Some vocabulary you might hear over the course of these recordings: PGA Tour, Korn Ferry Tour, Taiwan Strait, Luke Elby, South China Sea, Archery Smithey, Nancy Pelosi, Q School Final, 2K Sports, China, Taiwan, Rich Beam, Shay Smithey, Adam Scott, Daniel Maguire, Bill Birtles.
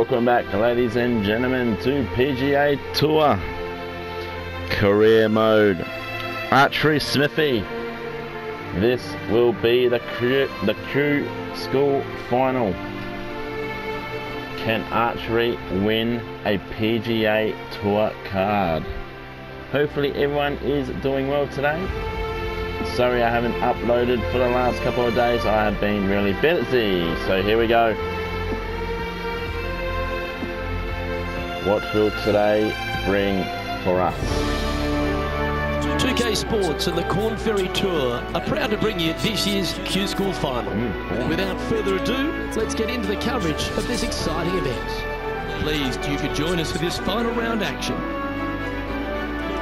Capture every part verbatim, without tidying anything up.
welcome back, ladies and gentlemen, to P G A Tour Career Mode Archery Smithey. This will be the Q, the Q School Final. Can archery win a P G A Tour card? Hopefully everyone is doing well today. Sorry I haven't uploaded for the last couple of days. I have been really busy. So here we go. What will today bring for us? two K Sports and the Korn Ferry Tour are proud to bring you this year's Q School Final. Mm-hmm. Without further ado, let's get into the coverage of this exciting event. Pleased you could join us for this final round action.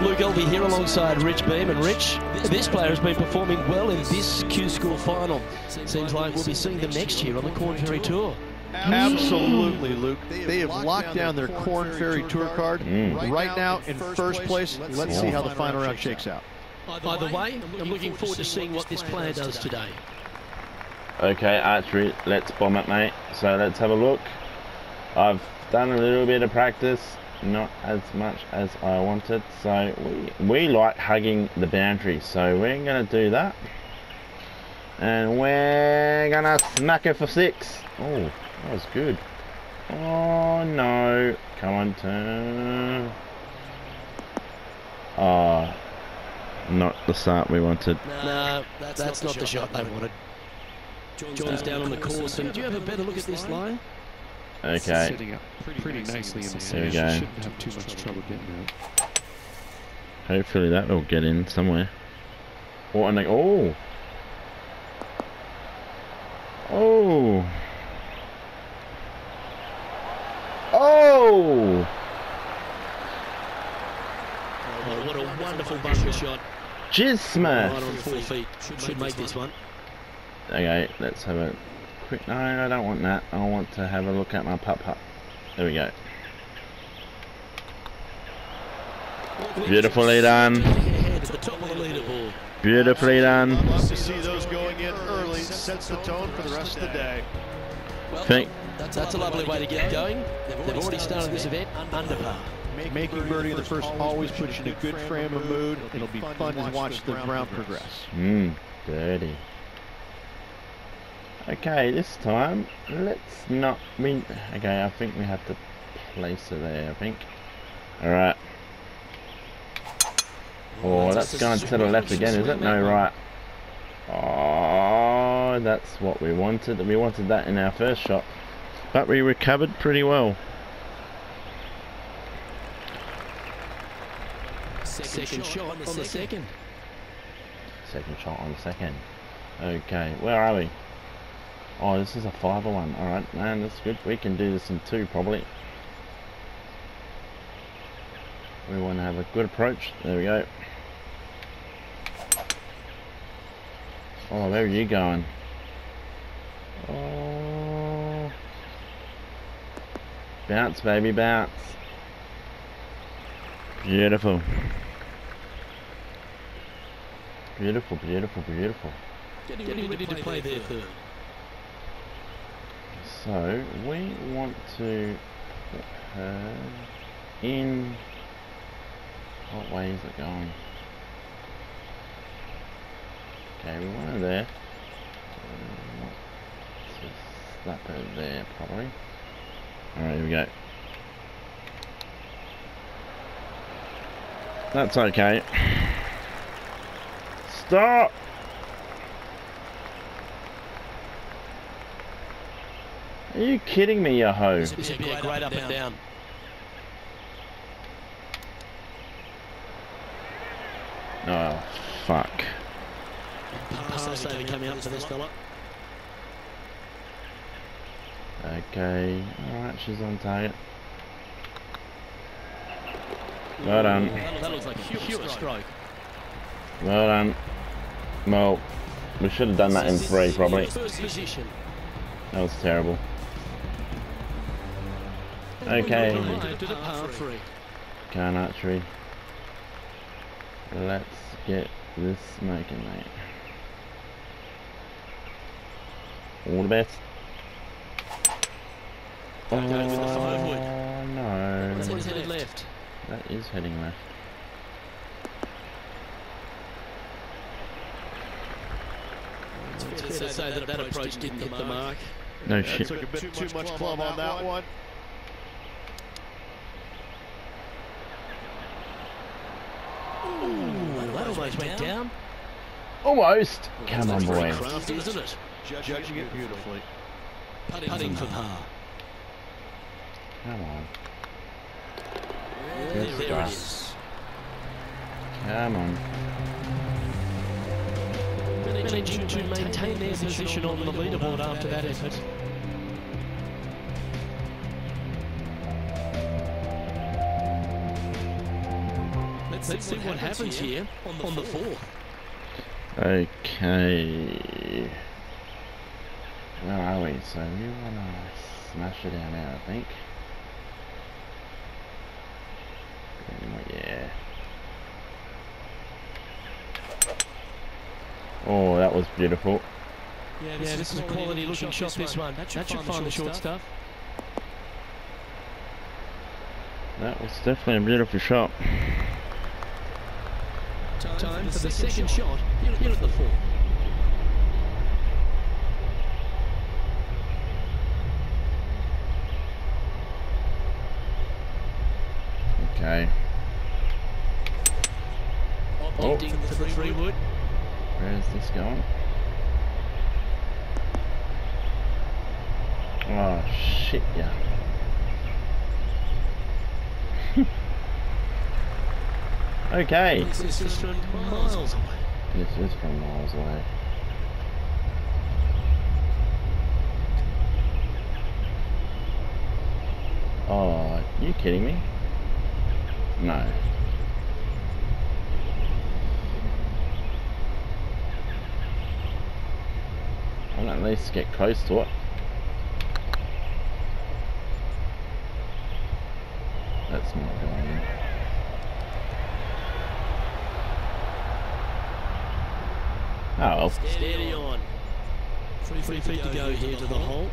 Luke Elby here alongside Rich Beam, and Rich, this player has been performing well in this Q School Final. Seems like we'll be seeing them next year on the Korn Ferry Tour. Absolutely, Luke. They have, they have locked down their Korn Ferry Tour card mm. right now in first place. Let's yeah. see how the final round shakes out. By the way, I'm looking forward to seeing what this player does today. Okay, archery, let's bomb it, mate. So let's have a look. I've done a little bit of practice, not as much as I wanted. So we, we like hugging the boundary, so we're going to do that. And we're going to smack it for six. Oh. That was good. Oh no. Come on, turn. Oh, not the start we wanted. No, no that's, that's not the shot, the shot they wanted. John's down on the course, and do you have a better look at this line? Okay. Setting up pretty nicely in the series. There we go. Shouldn't have too much trouble getting out. Hopefully that'll get in somewhere. Oh, and they, oh. Oh. Oh, what a wonderful bunker shot. Jismith. Right on four feet. Should, should make this one. Okay, let's have a quick... No, I don't want that. I want to have a look at my putt-putt. There we go. Beautifully done. Beautifully done. Love to see those going in early. Sets the tone for the rest of the day. Think. That's, That's a lovely way to get going. They've already started this event under par. Making birdie in the first always puts you in a good frame of mood. It'll be fun to watch the round progress. Mmm, birdie. Okay, this time, let's not... We, okay, I think we have to place it there, I think. Alright. Oh, that's going to the left again, is it? No, right. Oh, that's what we wanted. We wanted that in our first shot. But we recovered pretty well. Second shot on the second. Second shot on the second. Okay, where are we? Oh, this is a fiver one. Alright, man, that's good. We can do this in two, probably. We want to have a good approach. There we go. Oh, where are you going? Oh. Bounce, baby, bounce. Beautiful. Beautiful, beautiful, beautiful. Getting ready, ready to play there, third. So, we want to put her in... What way is it going? Okay, we want her there. We want to slap her there, probably. Alright, here we go. That's okay. Stop! Are you kidding me, you hoe? This should be a great up and down. Oh, fuck. Pass over coming up for this fella. Okay, alright, she's on target. Well done. That looks like a huge strike. Well done. Well, we should have done that in three, probably. That was terrible. Okay. Can archery. Let's get this smoking, mate. All the best. Uh, no. That's heading left. That is heading left. It's fair, it's fair to, say to say that that, that approach didn't hit the mark. mark. No yeah, shit. Took a bit too, too much club on that one. one. Ooh, that almost went down. Almost. Well, come on, boys. Crafty, isn't it? Judging, Judging it beautifully. Putting, Putting for par. Come on. Yeah, there there it is. Come on. Managing to maintain their position on the leaderboard after that effort. Let's, Let's see what happens, happens here on the, on the four. Okay. Where are we? So we want to smash it down now, I think. Yeah. Oh, that was beautiful. Yeah, this, yeah, this is a quality looking shot, this one. That should, that should find the short stuff. That was definitely a beautiful shot. Time, Time for, for the second, second shot. Here, here at the four. Okay. Oh. Where is this going? Oh shit, yeah. Okay. This is from miles away. This is from miles away. Oh, are you kidding me? No. I'll at least get close to it. That's not going in. Oh well. Steady on. Three, three feet to go here to the hole.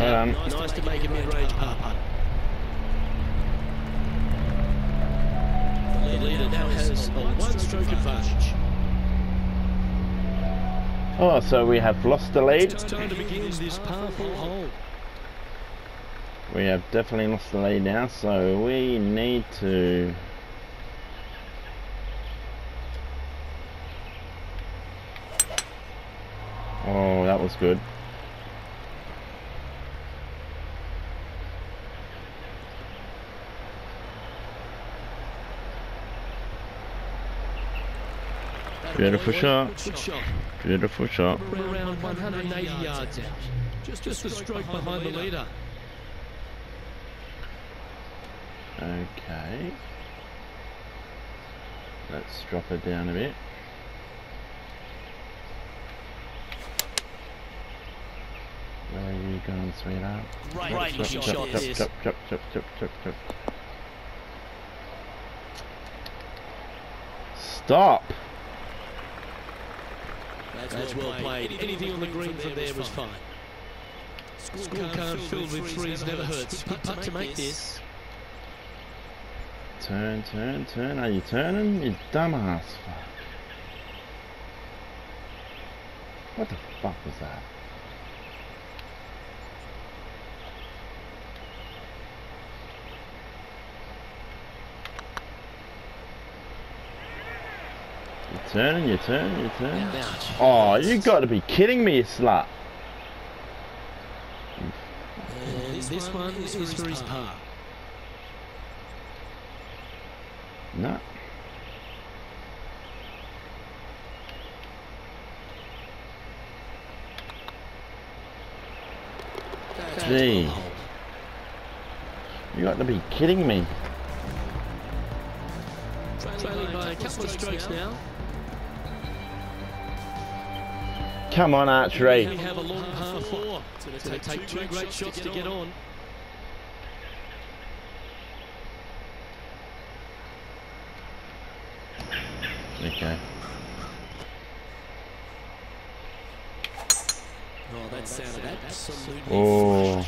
Um, nice, nice to make a mid-range par putt. The leader now has a one-stroke advantage. Oh, so we have lost the lead. It's time to begin this powerful hole. We have definitely lost the lead now, so we need to... Oh, that was good. Beautiful shot. shot. Beautiful shot. Around one hundred eighty yards out. Just, just a stroke behind the leader. Okay. Let's drop it down a bit. Where are you going, sweetheart? Right, right. Chop, chop, chop, chop, chop, chop, chop, chop, chop. Stop. That's, That's well played. played. Anything on the green from there was fine. School, School card filled with threes never hurts. Good putt to make this. Turn, turn, turn. Are you turning? You dumbass. Fuck. What the fuck was that? You're turning, you're turning, you're turning. Oh, you got to be kidding me, you slut. And this one is for his par. No. Gee. You got to be kidding me. Trailing by a couple of strokes now. Come on, Archery. We have a long par four. It's going to take, take two, two great shots to get on. Okay. Oh, that sounded absolutely oh.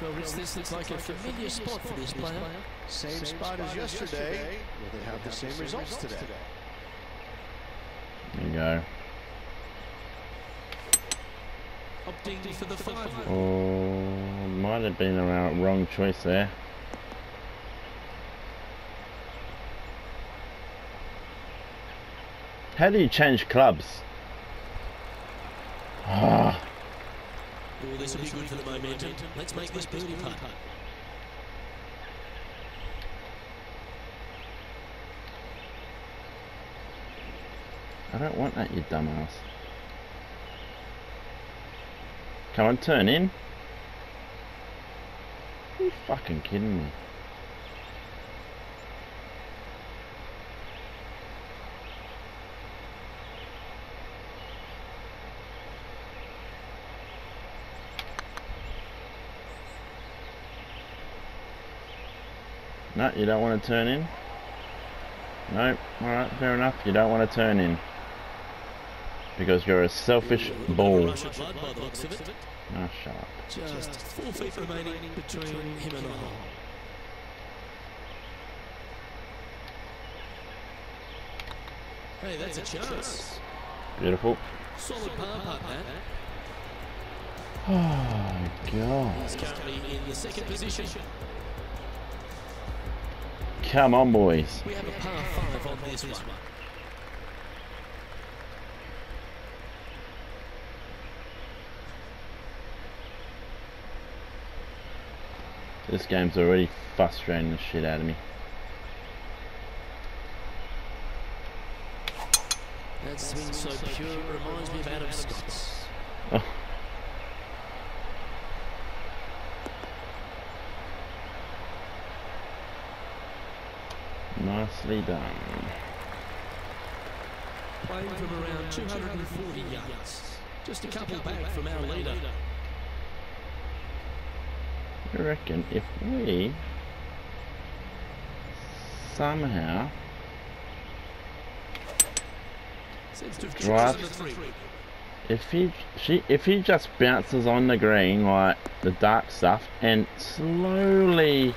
Well, Rich, this looks like a familiar spot for this player. Same spot as yesterday. Will they have the same results today? There you go. Opting for the five. Oh, might have been a wrong choice there. How do you change clubs? Ah. Oh. Oh, this will be good for the momentum. Let's make this birdie putt. I don't want that, you dumbass. Come on, turn in. Are you fucking kidding me? No, you don't want to turn in? Nope, alright, fair enough. You don't want to turn in. Because you're a selfish ball. Oh, shut up. Just four feet remaining between him and the hole. Hey, that's a chance. Beautiful. Solid par putt, that. Oh, God. He's currently in the second position. Come on, boys. We have a par five on this one. This game's already frustrating the shit out of me. That swing so pure reminds me of Adam Scott. Oh. Nicely done. Playing from around two hundred forty yards. Just a couple back from our leader. I reckon if we somehow drives, if he she if he just bounces on the green like the dark stuff and slowly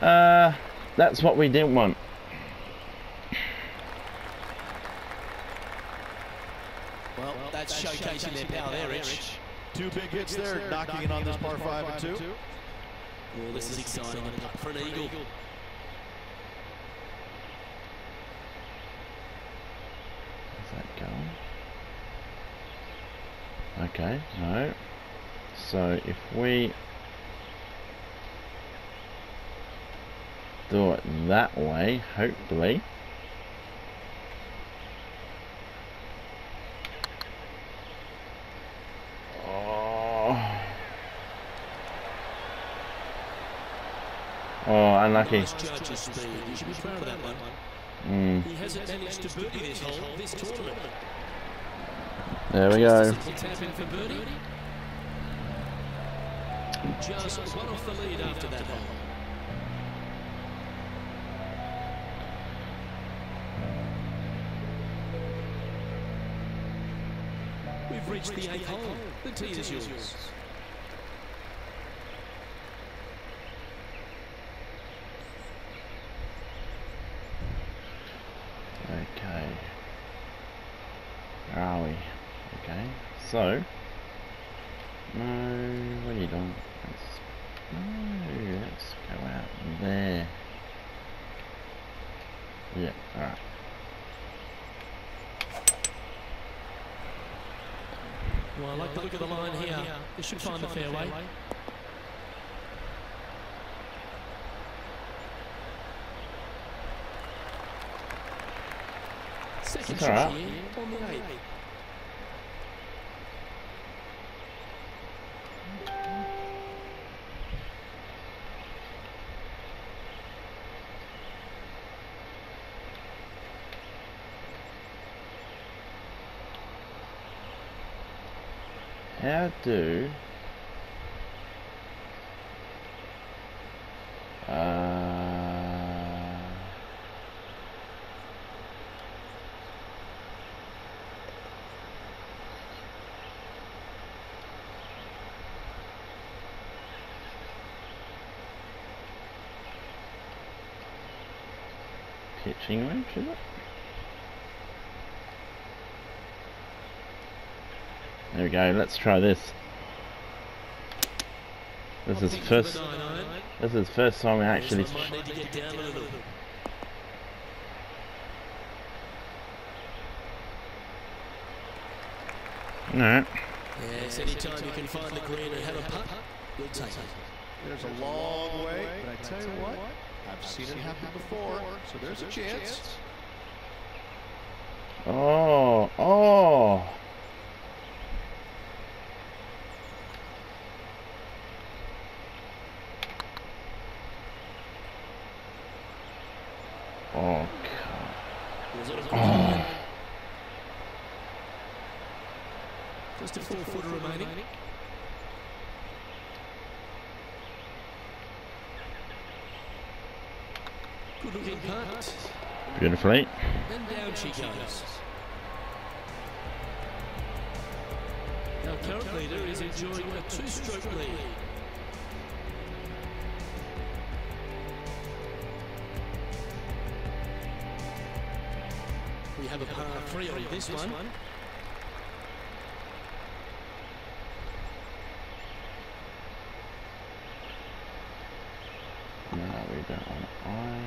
uh that's what we didn't want. Well, that's showcasing their power there, Rich. Two big hits there, knocking it on this par five and two. Well, this is exciting for an eagle. Is that going? Okay, no. So if we do it that way, hopefully. Oh, oh, unlucky. Mm. There we go. Just one off the lead after that hole. Reach the eighth hole. The tee is yours. Okay. Where are we? Okay. So. No. What are you doing? Let's, no. Let's go out there. Yeah. All right. Well, I like the look of the line here. They should find the fairway. Second shot here on the eighth. How do fishing range, is it? There we go, let's try this. This is first This is first time we actually No. Yes, anytime you can find the green and have a putt, you'll take it. There's a long way, but I tell you what, I've seen it happen before, so there's a chance. Oh, oh. Oh, God. Oh. Just a four-footer remaining. Good-looking putt. Beautifully. And down she goes. Our current leader is enjoying a two-stroke lead. We have a par three on this one. No, we don't want to iron.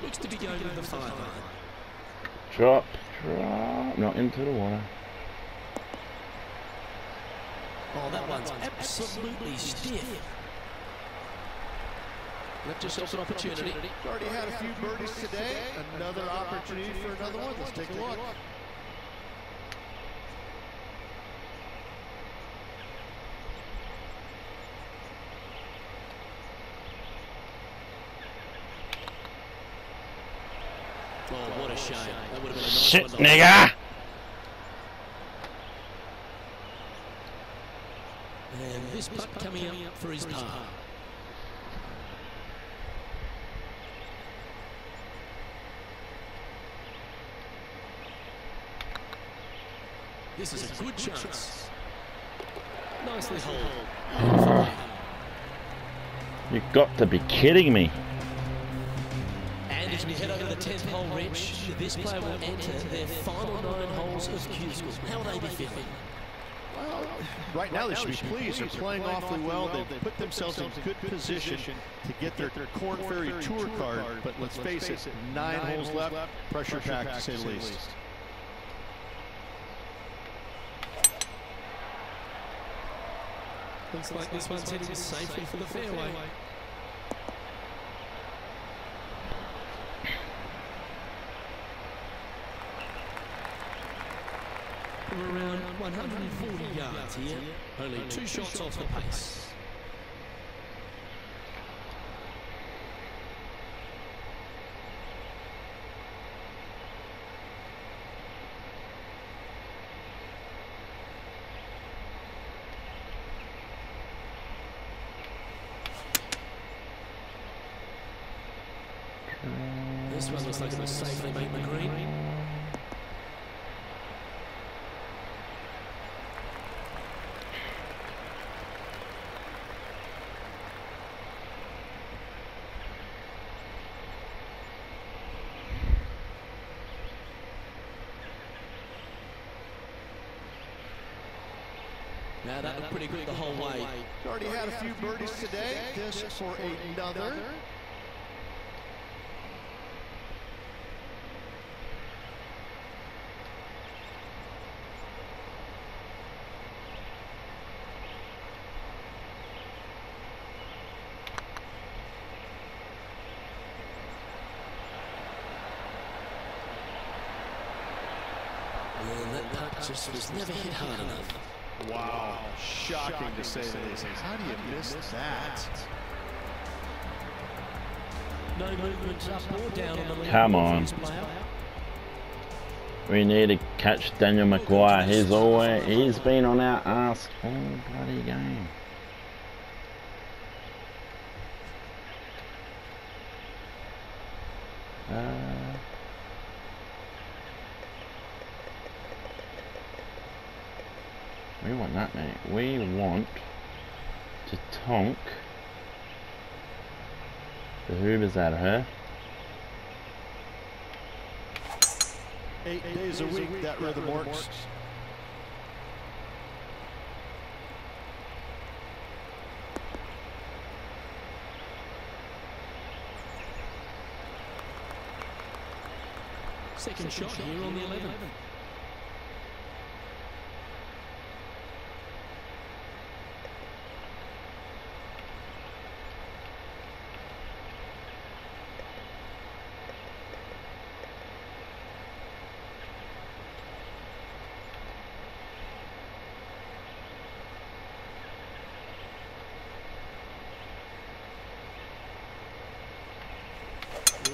Looks to be going with the five iron. Drop, drop, not into the water. Oh, that one's absolutely stiff. Left yourself an opportunity. We've already had a few birdies today. Another opportunity for another one. Let's take a look. Shit, nigga! And this putt coming up for his par. This is a good chance. Nicely held. You've got to be kidding me. As we head over the tenth hole, Rich, this player will enter their final nine holes of Q School. How will they be feeling? Well, right now they should be pleased. They're playing awfully well. They've put themselves in good position to get their Korn Ferry Tour card. But let's face it, nine holes left, pressure packed to say the least. Looks like this one's heading safely for the fairway. Around one hundred forty yards here, only two shots off the pace. This one looks like it will safely make the green. Now that looked pretty good the whole way. Already had a few birdies today. This for another. that just was never hit hard enough. Wow, shocking, shocking to say the least. How do you How miss, miss that? No movements up or down on the lead. Come on. We need to catch Daniel Maguire. He's always he's been on our ass all bloody game. Uh, we want that, mate. We want to tonk the hoovers out of her. Eight, Eight days, days a week, week that, that rhythm works. works. Second, Second shot, shot here on the eleven.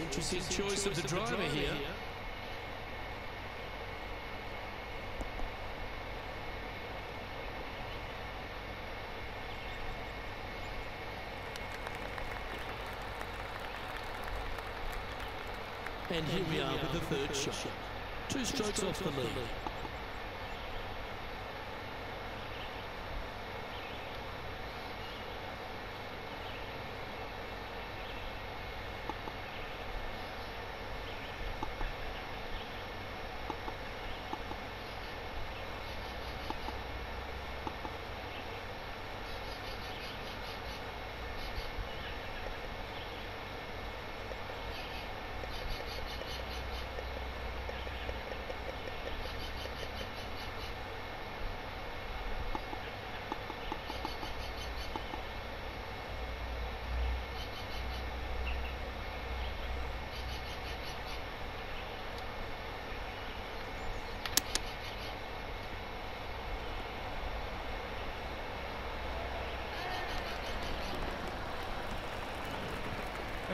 Interesting choice of the driver here. And here we are with the third shot. Two strokes off the lead.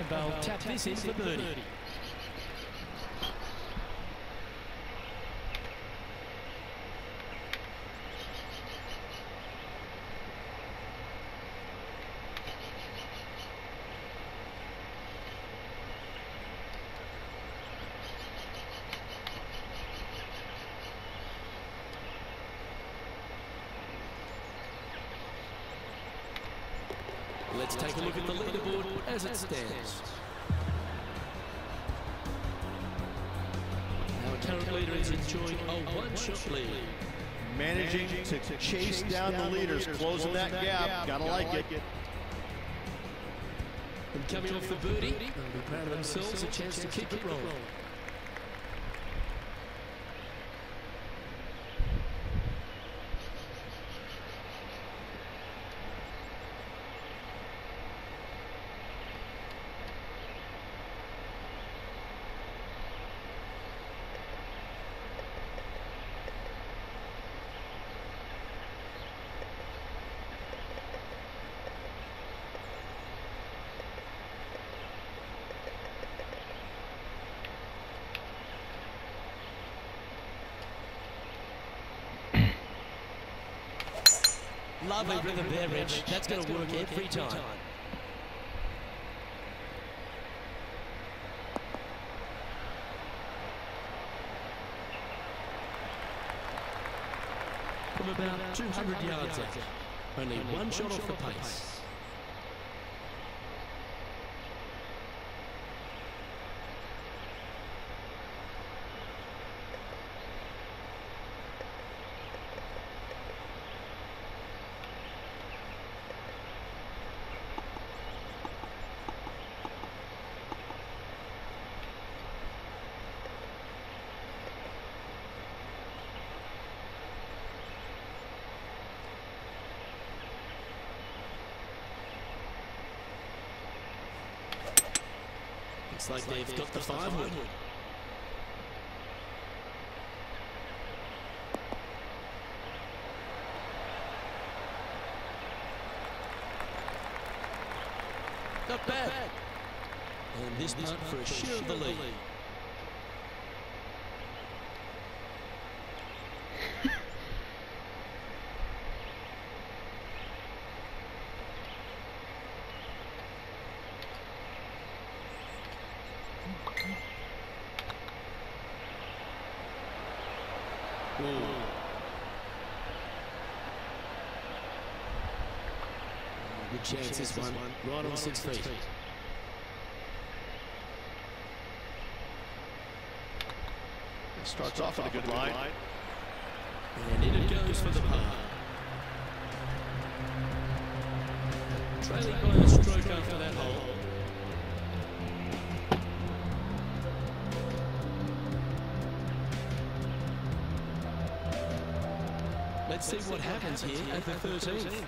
They'll tap this in for birdie. Let's take a look at the leaderboard as it stands. Our current leader is enjoying a one-shot lead. Managing to chase down the leaders, closing that gap. Gotta like it. And coming off the birdie, they'll be proud of themselves, a chance to keep it rolling. Lovely rhythm there, Rich. That's going to work every time. From about two hundred yards out, only one shot off the pace. Looks like they've got the five wood. up back. And this punt for a share of the lead. Good chance this one, right on six feet. Starts off on a good line. And in it goes for the par. Trailing by a stroke after that hole. Let's see what happens here at the thirteenth.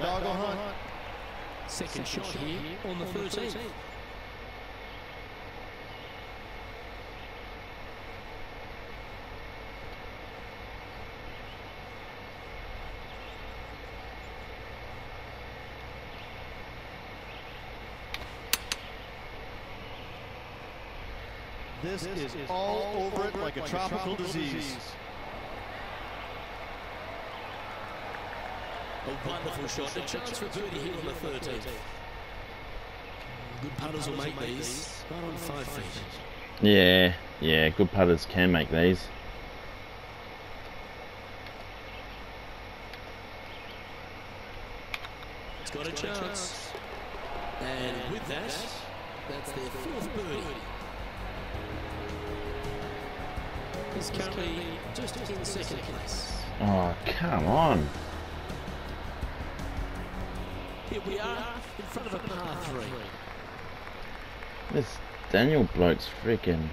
Dog on hunt. Second, Second shot, shot here on the thirteenth. This, this is all over it like, like a tropical, tropical disease. disease. A wonderful shot, a chance for birdie here on the thirteenth. Good putters will make these, right on five feet. Yeah, yeah, good putters can make these. It's got a chance. And with that, that's their fourth birdie. He's currently just in second place. Oh, come on. Here we are, in front of a par three. This Daniel bloke's freaking...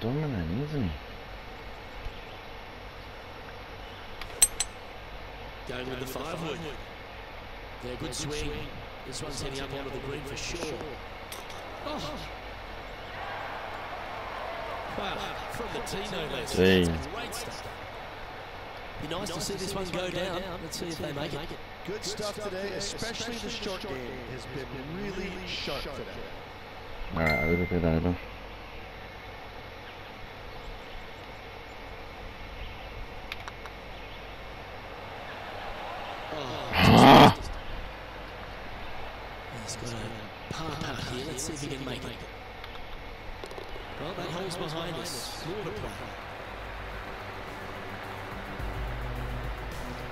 dominating, isn't he? Going with the five wood. They're good swing. This one's heading up onto the green for sure. Oh. Well, from the tee no less. Great stuff. Be nice to see this one go down. Let's see if they make it. Good stuff today, especially the short game has been really sharp today. All right, a little bit over. Ah! He's got a par par here. Let's see if he can make it. Well, that hole's behind us. Water play.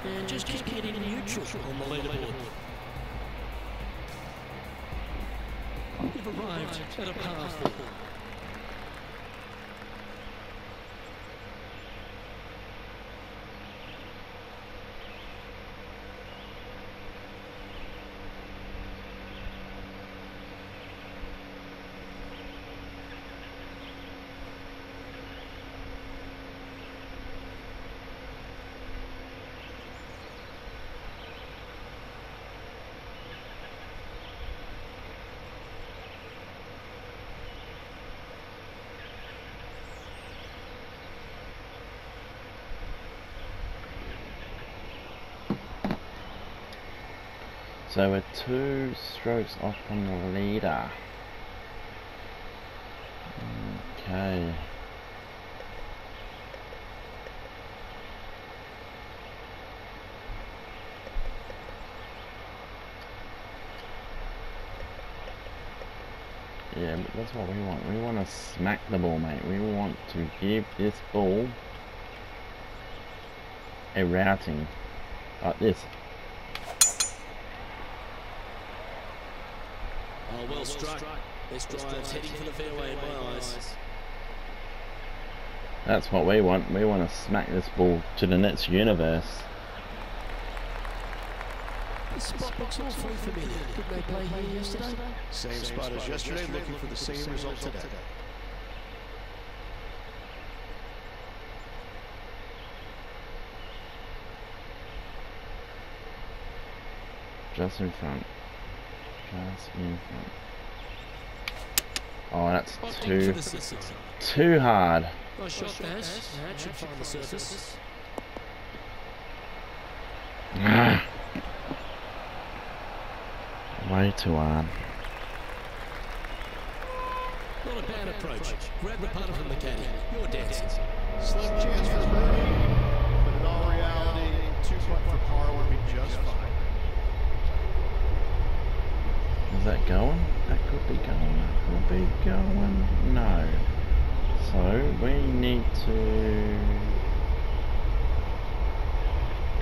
And just keep it in neutral on the leaderboard. We've arrived at a par four. So we're two strokes off from the leader. Okay. Yeah, but that's what we want. We want to smack the ball, mate. We want to give this ball a routing like this. Oh, well, well struck. struck. This drive's heading for the fairway in my eyes. That's what we want. We want to smack this ball to the next universe. This spot looks awfully familiar. Didn't they play here yesterday? Same, same spot as yesterday, yesterday, looking for the same, same result today. today. Just in front. Just in front. Oh, that's too, too hard. Nice shot, Bass. That should find the surface. Way too hard. Not a bad approach. Grab the putter from the caddy. You're dancing. Slim chance for birdie, but in all reality, two putt for par would be just fine. Is that going? That could be going. That could be going. No. So we need to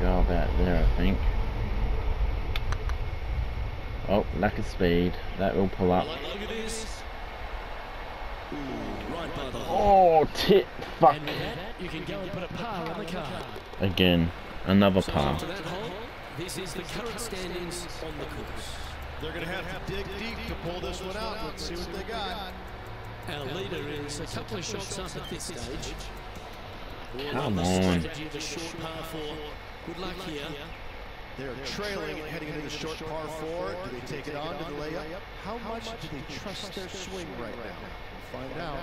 go about there, I think. Oh, lack of speed. That will pull up. Oh, tit fuck. Again, another par. This is the current standings on the course. They're going to have to dig deep to pull this one out. Let's see what they got. Our leader is a couple of shots up at this stage. Come on. Good luck here. They're trailing and heading into the short par four. Do they take it on to the layup? How much do they trust their swing right now? We'll find out.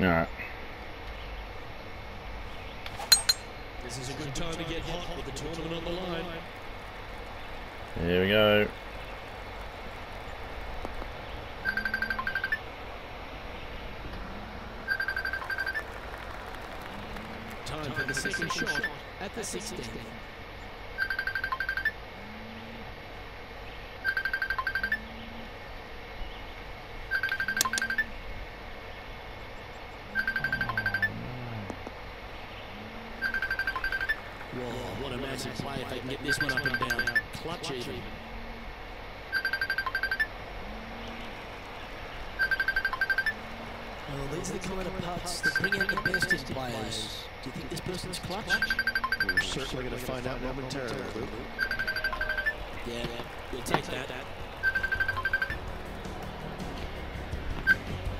All right. This is a good time to get hot with the tournament on the line. There we go. Time for the second shot at the sixteenth. If they can get this one up and down, clutch even. Well, these are the kind of putts that bring out the best in players. Do you think this person's clutch? We're certainly going to find out momentarily. Yeah, we'll take that.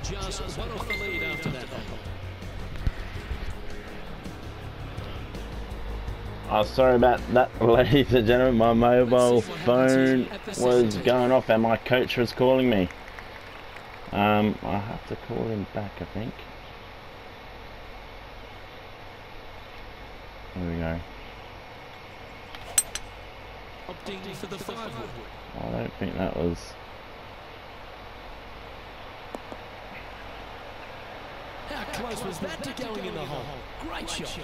Just one off the lead after that. Oh, sorry about that, ladies and gentlemen. My mobile phone was going off and my coach was calling me. Um, I have to call him back, I think. There we go. I don't think that was... How close was that to going in the hole? Great shot.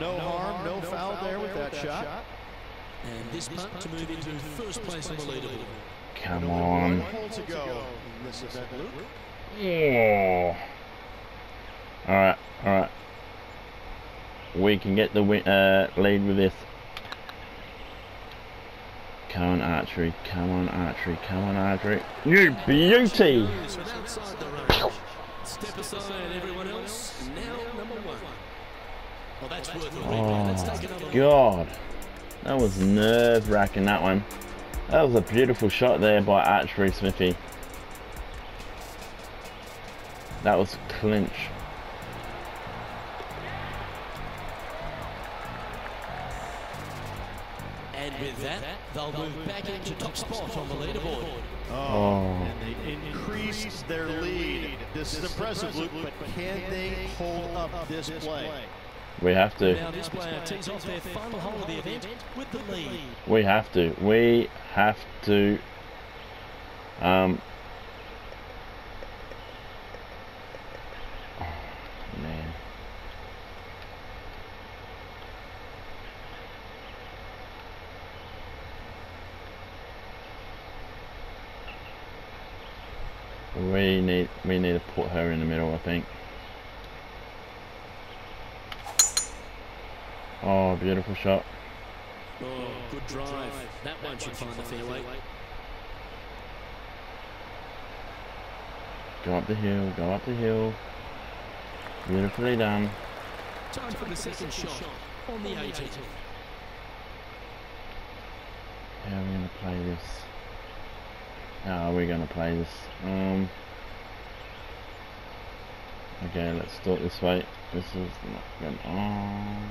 No, no harm, no, no foul, foul there with that, with that shot. shot. And this putt to move into first place on the leaderboard. Come on. Yeah. All right, all right. We can get the win uh, lead with this. Come on, Archery. Come on, Archery. Come on, Archery. You beauty! Step aside, everyone else. Now number one. Well, that's worth a replay. Let's take another look. God, that was nerve-wracking, that one. That was a beautiful shot there by Archery Smithey. That was clinch. And with that, they'll move back into top spot on the leaderboard. Oh, oh. And they increased their lead. This is impressive, Luke, but can they hold up this play? We have to. We have to. We have to. Um. Oh, man. We need we need to put her in the middle, I think. Oh, beautiful shot. Oh, good drive. That, that one should find the fairway. Go up the hill, go up the hill. Beautifully done. Time for the second shot on the eighteen. How are we going to play this? How are we going to play this? Um, okay, let's do it this way. This is not going on.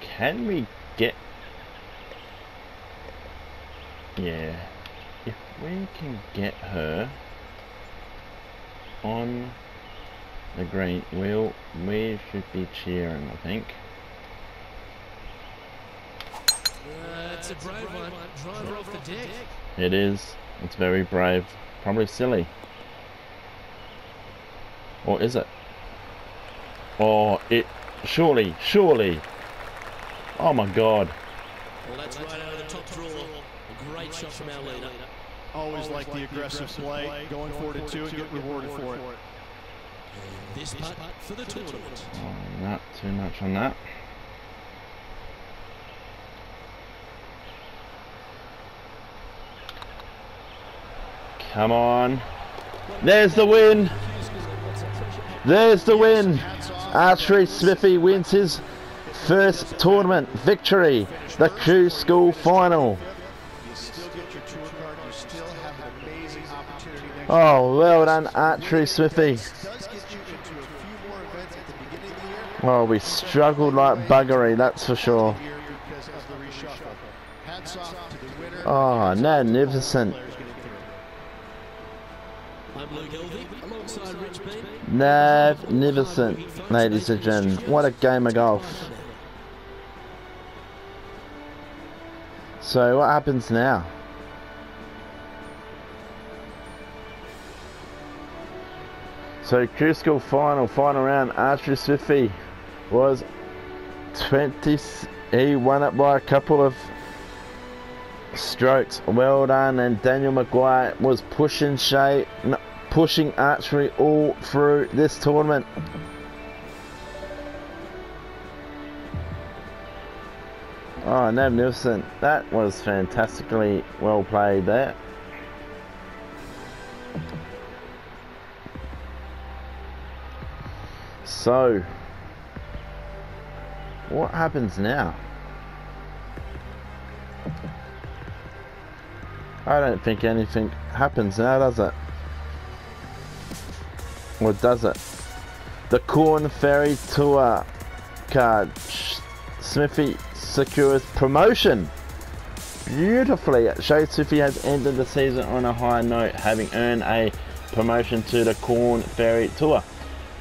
Can we get... Yeah, if we can get her on the green wheel, we should be cheering, I think. It's a brave one. Driver off the deck. It is. It's very brave. Probably silly. Or is it? Oh, it... Surely, surely. Oh my God. Well, that's right out of the top drawer. Great shot from our leader. Always like the aggressive play, going forward at two and get rewarded for it. This putt for the tournament. Oh, not too much on that. Come on. There's the win. There's the win. Archery Smithey wins his first tournament victory. The Q School Final. Oh, well done, Archery Smithey. Oh, we struggled like buggery, that's for sure. Oh, magnificent. Magnificent, ladies and gentlemen. What a game of golf. So, what happens now? So Q School final, final round, Archery Smithey was twenty, he won it by a couple of strokes, well done, and Daniel Maguire was pushing Shay, pushing Archery all through this tournament. Oh, magnificent, that was fantastically well played there. So, what happens now? I don't think anything happens now, does it? Or does it? The Korn Ferry Tour card. Smithey secures promotion beautifully. It shows Smithey has ended the season on a high note, having earned a promotion to the Korn Ferry Tour.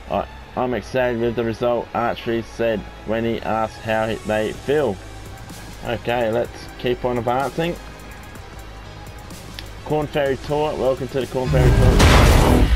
I I'm excited with the result, Archery said when he asked how they feel. Okay, let's keep on advancing. Korn Ferry Tour, welcome to the Korn Ferry Tour.